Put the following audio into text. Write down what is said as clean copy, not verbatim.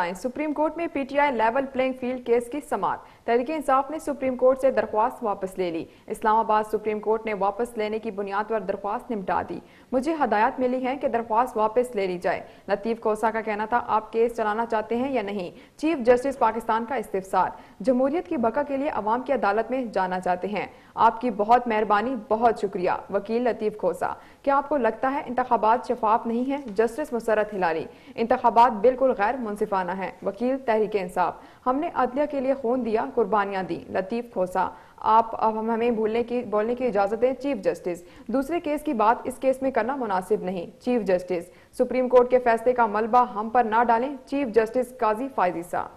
बताएं। Supreme court में PTI level playing field case की समाअत, तहरीक-ए-इंसाफ ने सुप्रीम कोर्ट से दरख्वास्त वापस ले ली। इस्लामाबाद सुप्रीम कोर्ट ने वापस लेने की बुनियाद पर दरख्वास्त निपटा दी। मुझे हदायत मिली है कि दरख्वास्त वापस ले ली जाए। लतीफ खोसा का कहना था, आप केस चलाना चाहते हैं या नहीं? चीफ जस्टिस पाकिस्तान का इस्तिफसार, जमहूरियत की बका के लिए अवाम की अदालत में जाना चाहते हैं। आपकी बहुत मेहरबानी, बहुत शुक्रिया। वकील लतीफ खोसा, क्या आपको लगता है इंतखाबात शफाफ नहीं है? जस्टिस मुसरत इंतखाबात बिल्कुल गैर मुंसिफाना है। वकील तहरीक इंसाफ, हमने अदलिया के लिए खून दिया, कुर्बानियां दी। लतीफ खोसा, आप अब हमें बोलने की इजाजत दें। चीफ जस्टिस, दूसरे केस की बात इस केस में करना मुनासिब नहीं। चीफ जस्टिस, सुप्रीम कोर्ट के फैसले का मलबा हम पर ना डालें। Chief justice Qazi फाइजिसा।